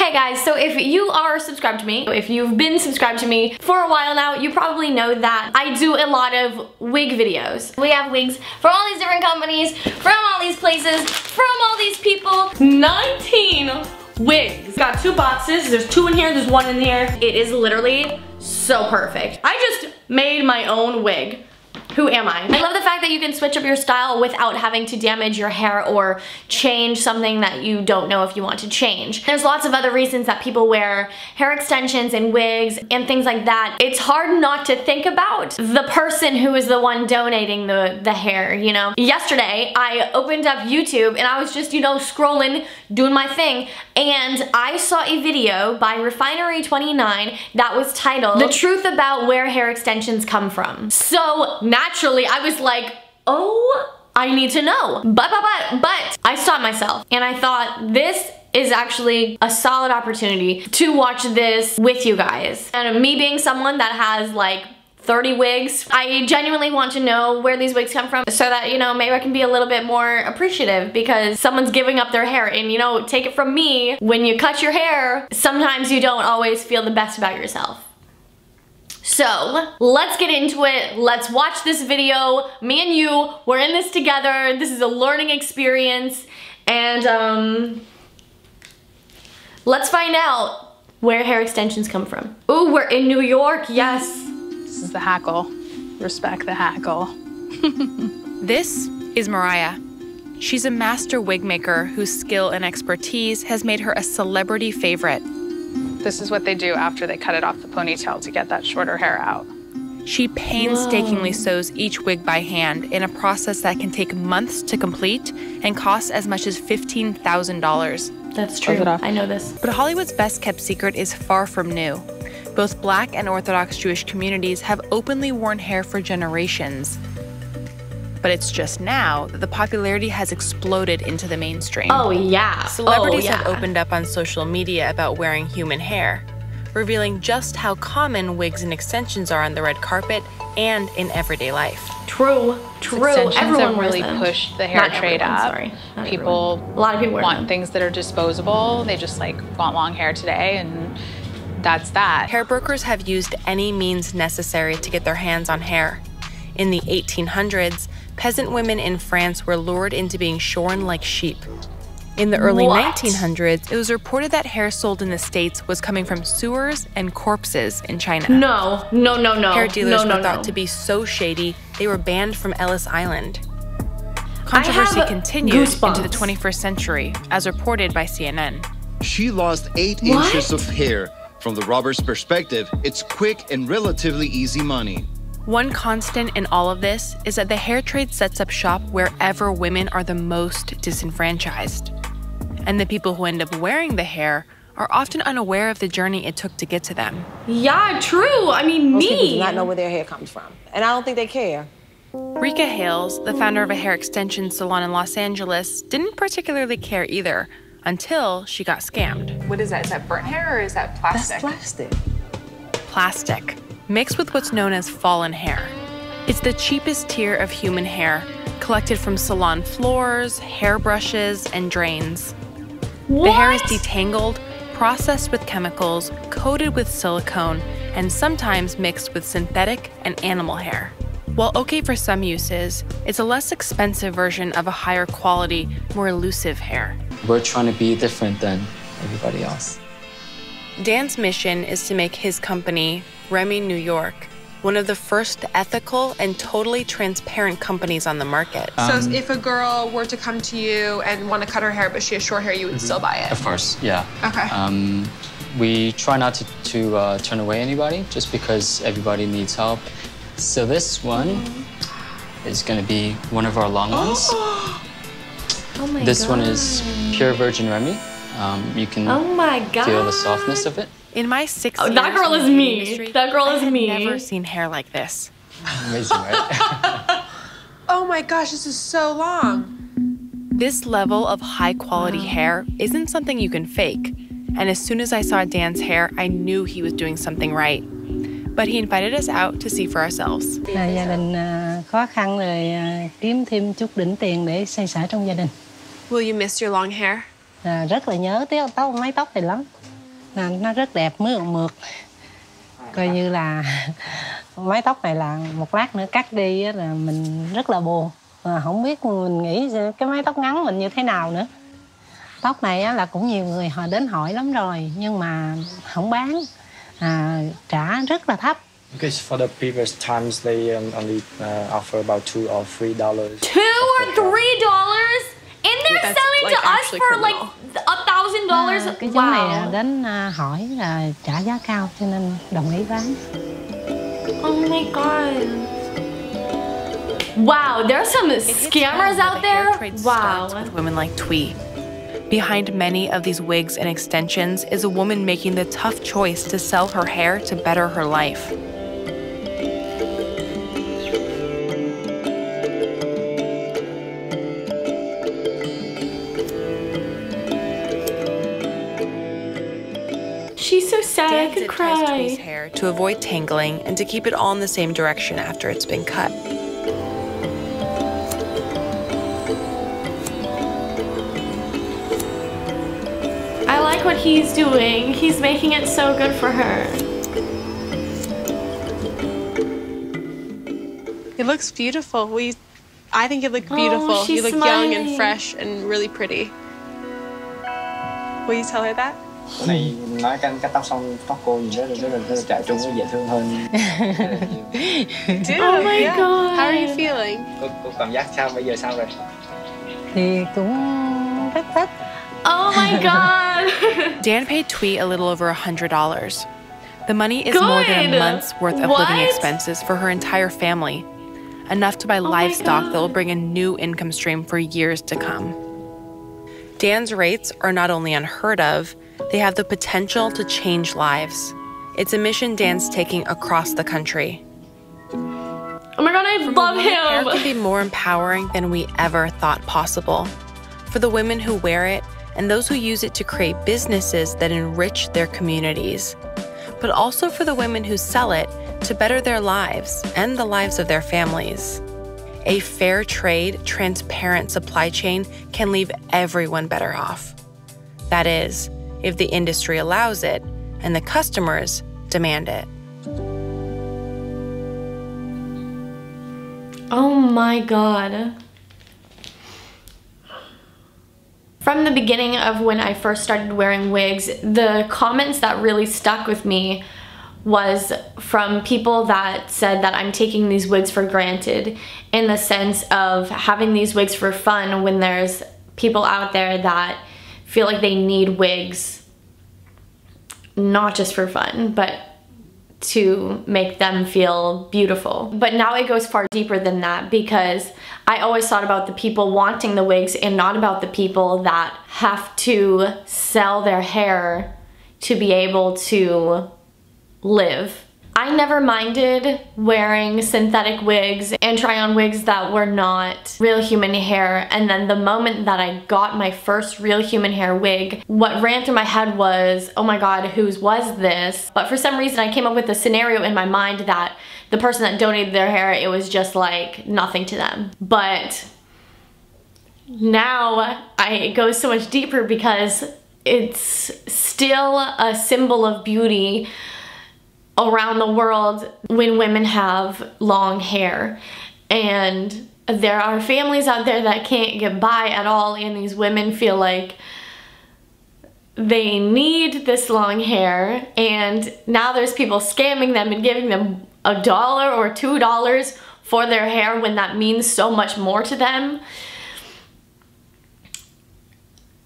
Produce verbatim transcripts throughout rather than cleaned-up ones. Hey guys, so if you are subscribed to me, if you've been subscribed to me for a while now, you probably know that I do a lot of wig videos. We have wigs from all these different companies, from all these places, from all these people. nineteen wigs. Got two boxes, there's two in here, there's one in here. It is literally so perfect. I just made my own wig. Who am I? I love the fact that you can switch up your style without having to damage your hair or change something that you don't know if you want to change. There's lots of other reasons that people wear hair extensions and wigs and things like that. It's hard not to think about the person who is the one donating the, the hair, you know? Yesterday, I opened up YouTube and I was just, you know, scrolling, doing my thing, and I saw a video by Refinery twenty-nine that was titled, "The Truth About Where Hair Extensions Come From." So now naturally, I was like, oh, I need to know. But, but, but, but, I stopped myself and I thought, this is actually a solid opportunity to watch this with you guys. And me being someone that has like thirty wigs, I genuinely want to know where these wigs come from so that, you know, maybe I can be a little bit more appreciative because someone's giving up their hair. And you know, take it from me, when you cut your hair, sometimes you don't always feel the best about yourself. So let's get into it. Let's watch this video. Me and you, we're in this together. This is a learning experience. And um, let's find out where hair extensions come from. Ooh, we're in New York, yes. This is the hackle. Respect the hackle. This is Mariah. She's a master wig maker whose skill and expertise has made her a celebrity favorite. This is what they do after they cut it off the ponytail to get that shorter hair out. She painstakingly Whoa. Sews each wig by hand in a process that can take months to complete and costs as much as fifteen thousand dollars. That's true. I know this. But Hollywood's best kept secret is far from new. Both Black and Orthodox Jewish communities have openly worn hair for generations. But it's just now that the popularity has exploded into the mainstream. Oh yeah. Celebrities oh, yeah. have opened up on social media about wearing human hair, revealing just how common wigs and extensions are on the red carpet and in everyday life. True, true. Extensions everyone have really pushed the hair Not trade everyone, up. Sorry. Not people, everyone. A lot of people want them. Things that are disposable. They just like want long hair today, and that's that. Hair brokers have used any means necessary to get their hands on hair. In the eighteen hundreds, peasant women in France were lured into being shorn like sheep. In the early what? nineteen hundreds, it was reported that hair sold in the States was coming from sewers and corpses in China. No, no, no, no. Hair dealers no, no, were thought no. to be so shady, they were banned from Ellis Island. Controversy continued goosebumps. into the twenty-first century, as reported by C N N. She lost eight what? inches of hair. From the robber's perspective, it's quick and relatively easy money. One constant in all of this is that the hair trade sets up shop wherever women are the most disenfranchised. And the people who end up wearing the hair are often unaware of the journey it took to get to them. Yeah, true. I mean, most me. People do not know where their hair comes from, and I don't think they care. Rika Hales, the founder of a hair extension salon in Los Angeles, didn't particularly care either until she got scammed. What is that? Is that burnt hair or is that plastic? That's plastic. Plastic. Mixed with what's known as fallen hair. It's the cheapest tier of human hair, collected from salon floors, hair brushes, and drains. What? The hair is detangled, processed with chemicals, coated with silicone, and sometimes mixed with synthetic and animal hair. While okay for some uses, it's a less expensive version of a higher quality, more elusive hair. We're trying to be different than everybody else. Dan's mission is to make his company, Remy New York, one of the first ethical and totally transparent companies on the market. Um, so if a girl were to come to you and want to cut her hair, but she has short hair, you would mm-hmm. still buy it? Of course, yeah. Okay. Um, we try not to, to uh, turn away anybody just because everybody needs help. So this one mm-hmm. is going to be one of our long ones. Oh my This God. One is pure virgin Remy. Um, you can oh my God. Feel the softness of it. In my six oh, years that girl is me. Industry, that girl I is me. I've never seen hair like this. Amazing, right? Oh my gosh, this is so long. This level of high quality wow. hair isn't something you can fake. And as soon as I saw Dan's hair, I knew he was doing something right. But he invited us out to see for ourselves. Gia đình khó khăn rồi kiếm thêm chút đỉnh tiền để xây xả trong gia đình. Will you miss your long hair? Rất là nhớ tóc mái tóc thì lắm. là nó rất đẹp, mướt mượt. Coi như là mái tóc này là một lát nữa cắt đi là mình rất là buồn. Mà không biết mình nghĩ cái mái tóc ngắn mình như thế nào nữa. Tóc này là cũng nhiều người họ đến hỏi lắm rồi, nhưng mà không bán, à, trả rất là thấp. Because for the previous times they only offer about two or three dollars. Two or three dollars, and they're That's selling like to us for criminal. Like a thousand dollars. Cái chỗ wow. này đến hỏi là trả giá cao cho nên đồng ý bán. Oh my god! Wow, there are some scammers out there. Wow. With women like Tui. Behind many of these wigs and extensions is a woman making the tough choice to sell her hair to better her life. She's so sad, Dan I could cry. Tui's hair to avoid tangling and to keep it all in the same direction after it's been cut. I like what he's doing. He's making it so good for her. It looks beautiful. We, I think you look beautiful. Oh, you look smiling. Young and fresh and really pretty. Will you tell her that? Cái này nói cắt cắt tóc xong tóc cô nhìn rất là rất là rất là trẻ trung, rất dễ thương hơn. Dude, oh my yeah. god. How are you feeling? Cô, cô cảm giác sao bây giờ sao rồi? Thì cũng rất thích. Oh my god. Dan paid Tui a little over a hundred dollars. The money is Good. more than a month's worth of what? living expenses for her entire family, enough to buy oh livestock that will bring a new income stream for years to come. Dan's rates are not only unheard of, they have the potential to change lives. It's a mission Dan's taking across the country. Oh my god, I From love him! Hair can be more empowering than we ever thought possible. For the women who wear it, and those who use it to create businesses that enrich their communities, but also for the women who sell it to better their lives and the lives of their families. A fair trade, transparent supply chain can leave everyone better off. That is, if the industry allows it and the customers demand it. Oh my God. From the beginning of when I first started wearing wigs, the comments that really stuck with me was from people that said that I'm taking these wigs for granted, in the sense of having these wigs for fun when there's people out there that feel like they need wigs, not just for fun, but to make them feel beautiful. But now it goes far deeper than that, because I always thought about the people wanting the wigs and not about the people that have to sell their hair to be able to live. I never minded wearing synthetic wigs and try on wigs that were not real human hair, and then the moment that I got my first real human hair wig, what ran through my head was, oh my god, whose was this? But for some reason I came up with a scenario in my mind that the person that donated their hair, it was just like nothing to them. But now I, it goes so much deeper, because it's still a symbol of beauty around the world when women have long hair. And there are families out there that can't get by at all, and these women feel like they need this long hair, and now there's people scamming them and giving them a dollar or two dollars for their hair when that means so much more to them.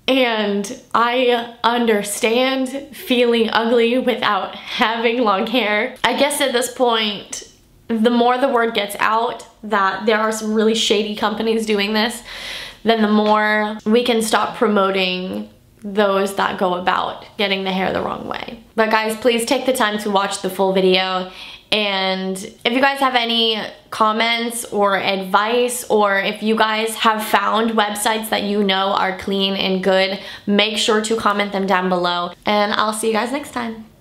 And I understand feeling ugly without having long hair. I guess at this point, the more the word gets out that there are some really shady companies doing this, then the more we can stop promoting those that go about getting the hair the wrong way. But guys, please take the time to watch the full video. And if you guys have any comments or advice, or if you guys have found websites that you know are clean and good, make sure to comment them down below. And I'll see you guys next time.